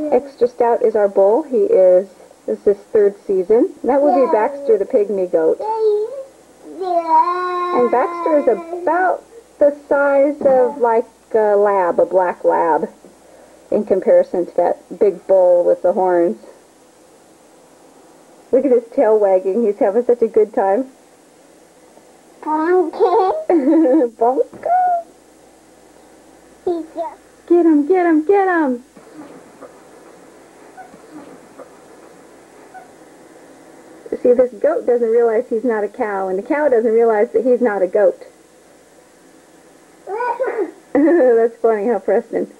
Extra Stout is our bull. He is, this is his third season. That would be Baxter the pygmy goat. And Baxter is about the size of like a lab, a black lab, in comparison to that big bull with the horns. Look at his tail wagging. He's having such a good time. Bonko. Bonko. Get him, get him, get him. See, this goat doesn't realize he's not a cow, and the cow doesn't realize that he's not a goat. That's funny how Preston